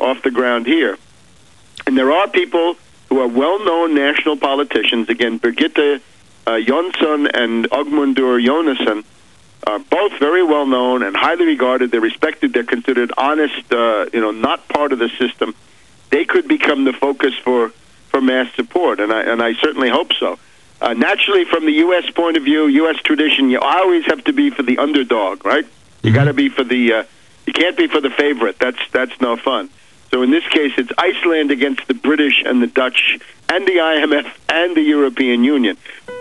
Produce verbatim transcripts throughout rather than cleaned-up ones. off the ground here. And there are people who are well-known national politicians. Again, Birgitta uh, Jónsson and Ögmundur Jónasson are both very well-known and highly regarded. They're respected. They're considered honest, uh, you know, not part of the system. They could become the focus for, for mass support, and I, and I certainly hope so. Uh, naturally, from the U S point of view, U S tradition, you always have to be for the underdog, right? You got to be for the. Uh, you can't be for the favorite. That's that's no fun. So in this case, it's Iceland against the British and the Dutch and the I M F and the European Union.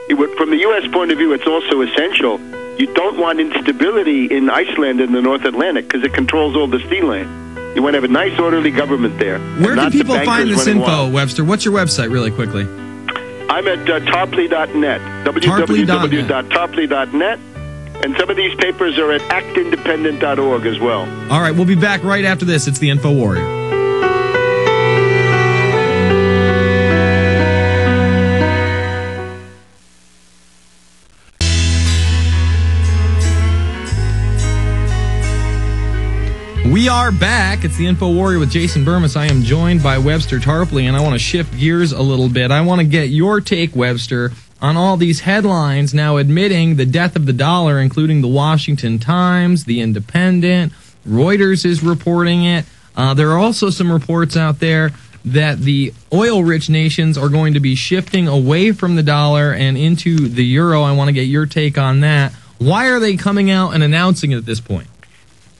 It would, from the U S point of view, it's also essential. You don't want instability in Iceland and the North Atlantic because it controls all the sea lane. You want to have a nice, orderly government there. Where can people find this info, wild. Webster? What's your website, really quickly? I'm at uh, tarpley dot net, w w w dot tarpley dot net, and some of these papers are at act independent dot org as well. All right, we'll be back right after this. It's the Info Warrior. We are back. It's the Info Warrior with Jason Bermas. I am joined by Webster Tarpley, and I want to shift gears a little bit. I want to get your take, Webster, on all these headlines now admitting the death of the dollar, including the Washington Times, the Independent, Reuters is reporting it. Uh, there are also some reports out there that the oil-rich nations are going to be shifting away from the dollar and into the euro. I want to get your take on that. Why are they coming out and announcing it at this point?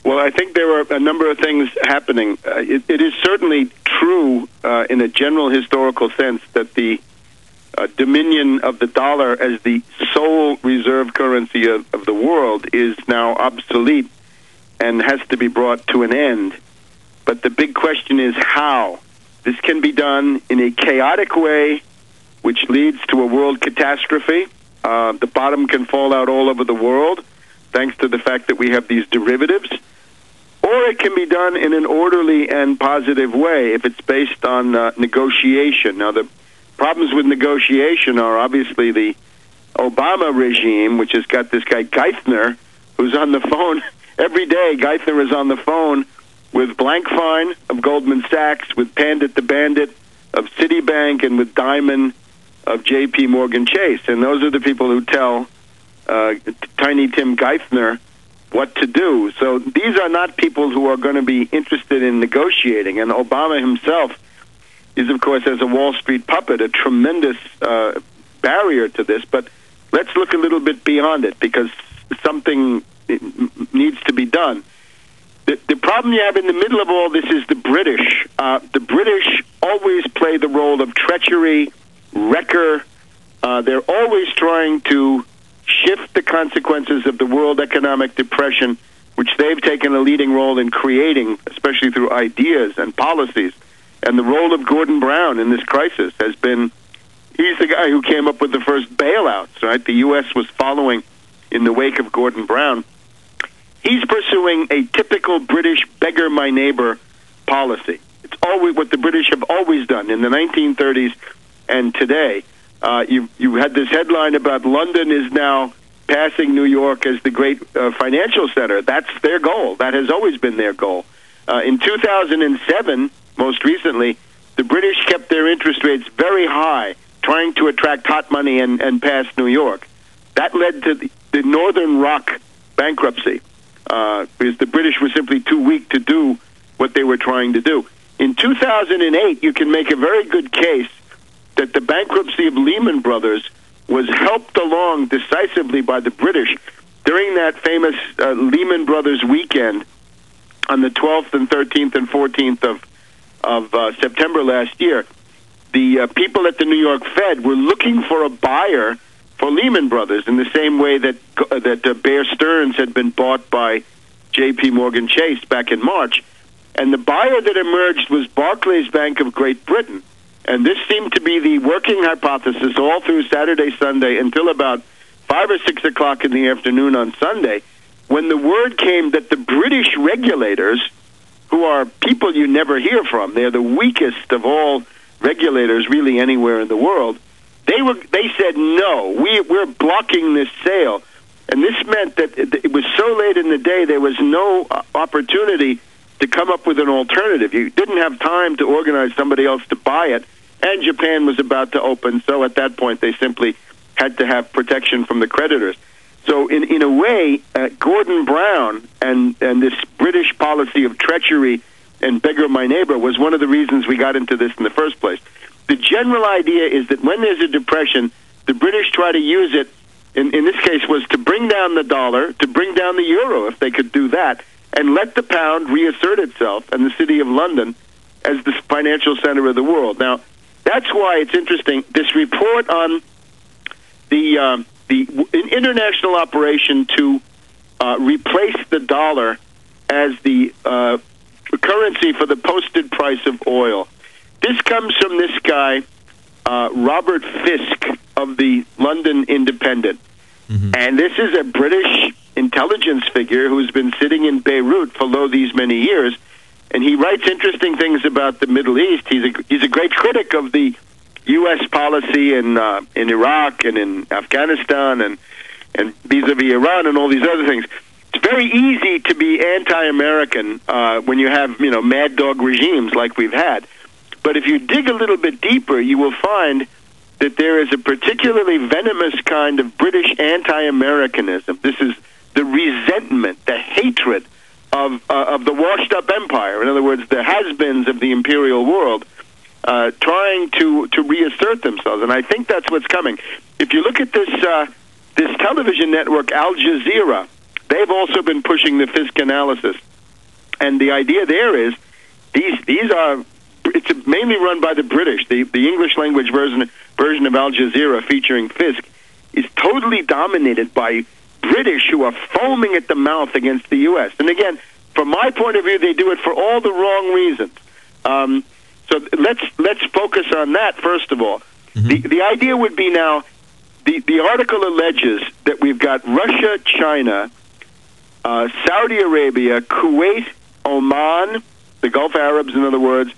Well, I think there are a number of things happening. Uh, it, it is certainly true uh, in a general historical sense that the uh, dominion of the dollar as the sole reserve currency of, of the world is now obsolete and has to be brought to an end. But the big question is how. This can be done in a chaotic way, which leads to a world catastrophe. Uh, the bottom can fall out all over the world, thanks to the fact that we have these derivatives. Or it can be done in an orderly and positive way if it's based on uh, negotiation. Now, the problems with negotiation are obviously the Obama regime, which has got this guy Geithner, who's on the phone every day. Geithner is on the phone with Blankfein of Goldman Sachs, with Pandit the Bandit of Citibank, and with Diamond of J P. Morgan Chase. And those are the people who tell uh, Tiny Tim Geithner what to do. So these are not people who are going to be interested in negotiating. And Obama himself is, of course, as a Wall Street puppet, a tremendous uh, barrier to this. But let's look a little bit beyond it, because something needs to be done. The, the problem you have in the middle of all this is the British. Uh, the British always play the role of treachery, wrecker. Uh, they're always trying to shift the consequences of the world economic depression, which they've taken a leading role in creating, especially through ideas and policies. And the role of Gordon Brown in this crisis has been, he's the guy who came up with the first bailouts, right? The U S was following in the wake of Gordon Brown. He's pursuing a typical British beggar my neighbor policy. It's always what the British have always done in the nineteen thirties and today. Uh, you, you had this headline about London is now passing New York as the great uh, financial center. That's their goal. That has always been their goal. Uh, in two thousand seven, most recently, the British kept their interest rates very high, trying to attract hot money and, and pass New York. That led to the, the Northern Rock bankruptcy, uh, because the British were simply too weak to do what they were trying to do. In two thousand eight, you can make a very good case that the bankruptcy of Lehman Brothers was helped along decisively by the British. During that famous uh, Lehman Brothers weekend on the twelfth and thirteenth and fourteenth of, of uh, September last year, the uh, people at the New York Fed were looking for a buyer for Lehman Brothers in the same way that, uh, that uh, Bear Stearns had been bought by J P. Morgan Chase back in March. And the buyer that emerged was Barclays Bank of Great Britain. And this seemed to be the working hypothesis all through Saturday, Sunday, until about five or six o'clock in the afternoon on Sunday, when the word came that the British regulators, who are people you never hear from, they're the weakest of all regulators really anywhere in the world, they were they said, no, we, we're blocking this sale. And this meant that it was so late in the day, there was no opportunity to come up with an alternative. You didn't have time to organize somebody else to buy it, and Japan was about to open, so at that point they simply had to have protection from the creditors. So in, in a way, uh, Gordon Brown and, and this British policy of treachery and beggar my neighbor was one of the reasons we got into this in the first place. The general idea is that when there's a depression, the British try to use it, in, in this case, was to bring down the dollar, to bring down the euro, if they could do that, and let the pound reassert itself and the city of London as the financial center of the world. Now, that's why it's interesting. This report on the um, the international operation to uh, replace the dollar as the uh, currency for the posted price of oil. This comes from this guy, uh, Robert Fisk, of the London Independent. Mm-hmm. And this is a British intelligence figure who's been sitting in Beirut for lo these many years, and he writes interesting things about the Middle East. He's a, he's a great critic of the U S policy in uh, in Iraq and in Afghanistan and, and vis-a-vis Iran and all these other things. It's very easy to be anti-American uh, when you have, you know, mad dog regimes like we've had. But if you dig a little bit deeper, you will find that there is a particularly venomous kind of British anti-Americanism. This is the resentment, the hatred of uh, of the washed-up empire. In other words, the has-beens of the imperial world uh, trying to, to reassert themselves. And I think that's what's coming. If you look at this uh, this television network, Al Jazeera, they've also been pushing the Fisk analysis. And the idea there is these these are... It's mainly run by the British. The, the English-language version, version of Al Jazeera featuring Fisk is totally dominated by British who are foaming at the mouth against the U S. And again, from my point of view, they do it for all the wrong reasons. Um, so let's let's focus on that, first of all. Mm-hmm. The, the idea would be now, the, the article alleges that we've got Russia, China, uh, Saudi Arabia, Kuwait, Oman, the Gulf Arabs, in other words,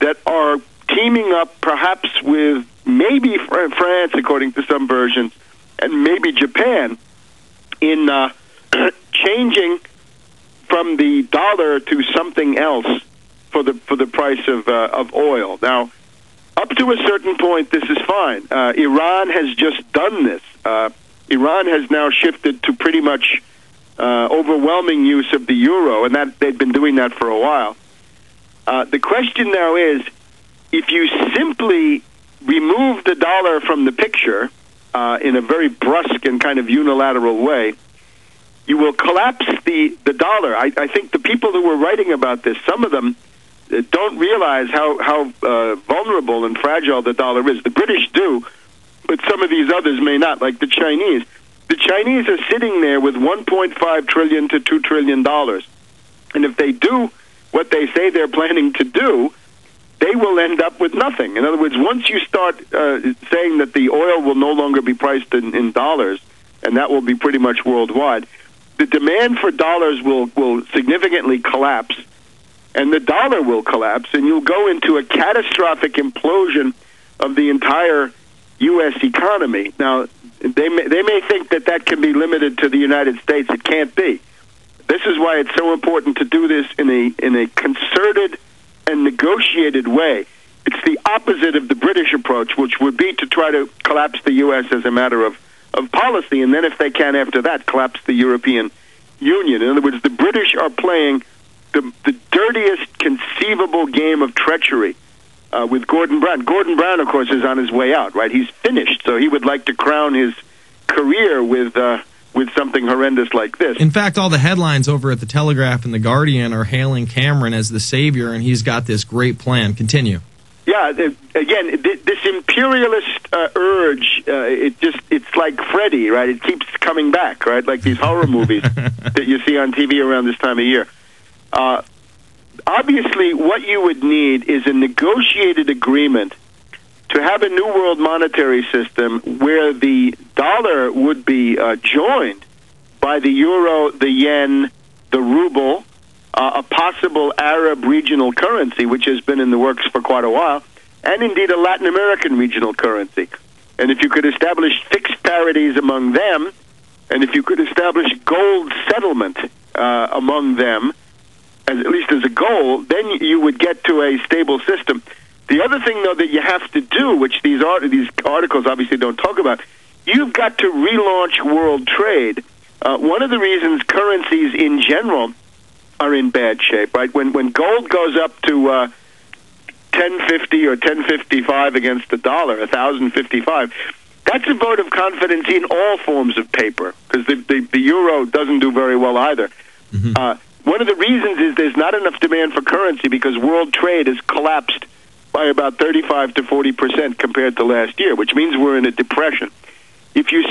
that are teaming up perhaps with maybe France, according to some versions, and maybe Japan, in uh, changing from the dollar to something else for the for the price of uh, of oil. Now, up to a certain point, this is fine. Uh, Iran has just done this. Uh, Iran has now shifted to pretty much uh, overwhelming use of the euro, and that they've been doing that for a while. Uh, the question now is, if you simply remove the dollar from the picture uh, in a very brusque and kind of unilateral way, you will collapse the, the dollar. I, I think the people who were writing about this, some of them uh, don't realize how, how uh, vulnerable and fragile the dollar is. The British do, but some of these others may not, like the Chinese. The Chinese are sitting there with one point five trillion dollars to two trillion dollars. And if they do what they say they're planning to do, they will end up with nothing. In other words, once you start uh, saying that the oil will no longer be priced in, in dollars, and that will be pretty much worldwide, the demand for dollars will, will significantly collapse, and the dollar will collapse, and you'll go into a catastrophic implosion of the entire U S economy. Now, they may, they may think that that can be limited to the United States. It can't be. This is why it's so important to do this in a in a concerted and negotiated way. It's the opposite of the British approach, which would be to try to collapse the U S as a matter of, of policy, and then if they can after that, collapse the European Union. In other words, the British are playing the, the dirtiest conceivable game of treachery uh, with Gordon Brown. Gordon Brown, of course, is on his way out, right? He's finished, so he would like to crown his career with... Uh, with something horrendous like this. In fact, all the headlines over at the Telegraph and the Guardian are hailing Cameron as the savior, and he's got this great plan. Continue. Yeah, again, this imperialist uh, urge, uh, it just it's like Freddy, right? It keeps coming back, right? Like these horror movies that you see on T V around this time of year. Uh, obviously, what you would need is a negotiated agreement to have a new world monetary system where the dollar would be uh, joined by the euro, the yen, the ruble, uh, a possible Arab regional currency, which has been in the works for quite a while, and indeed a Latin American regional currency. And if you could establish fixed parities among them, and if you could establish gold settlement uh, among them, at least as a goal, then you would get to a stable system. The other thing, though, that you have to do, which these art- these articles obviously don't talk about, you've got to relaunch world trade. Uh, one of the reasons currencies in general are in bad shape, right? When when gold goes up to uh, ten fifty or ten fifty-five against the dollar, one thousand fifty-five, that's a vote of confidence in all forms of paper, because the, the, the euro doesn't do very well either. Mm-hmm. Uh, one of the reasons is there's not enough demand for currency because world trade has collapsed by about thirty-five to forty percent compared to last year, which means we're in a depression. If you